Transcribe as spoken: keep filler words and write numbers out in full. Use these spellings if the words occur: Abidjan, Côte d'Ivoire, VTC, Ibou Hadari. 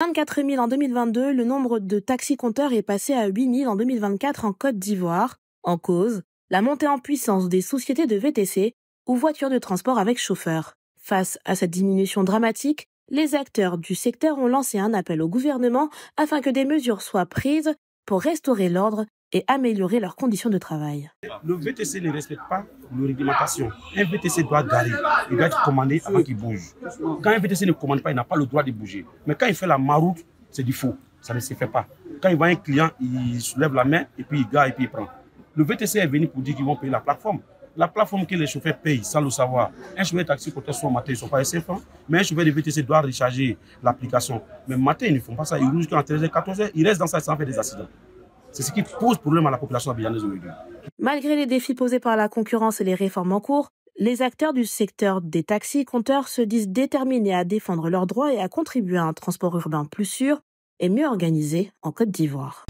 vingt-quatre mille en deux mille vingt-deux, le nombre de taxis-compteurs est passé à huit mille en deux mille vingt-quatre en Côte d'Ivoire. En cause, la montée en puissance des sociétés de V T C ou voitures de transport avec chauffeur. Face à cette diminution dramatique, les acteurs du secteur ont lancé un appel au gouvernement afin que des mesures soient prises pour restaurer l'ordre et améliorer leurs conditions de travail. Le V T C ne respecte pas nos réglementations. Un V T C doit garer, il doit être commandé avant qu'il bouge. Quand un V T C ne commande pas, il n'a pas le droit de bouger. Mais quand il fait la maroute, c'est du faux, ça ne se fait pas. Quand il voit un client, il soulève la main et puis il gare et puis il prend. Le V T C est venu pour dire qu'ils vont payer la plateforme. La plateforme que les chauffeurs payent sans le savoir, un chauffeur de taxi, côté soit matin, ils ne sont pas S F un, mais un chauffeur de V T C doit recharger l'application. Mais matin, ils ne font pas ça, ils roulent jusqu'à treize heures, quatorze heures, ils restent dans ça sans faire des accidents. C'est ce qui pose problème à la population abidjanaise aujourd'hui. Malgré les défis posés par la concurrence et les réformes en cours, les acteurs du secteur des taxis-compteurs se disent déterminés à défendre leurs droits et à contribuer à un transport urbain plus sûr et mieux organisé en Côte d'Ivoire.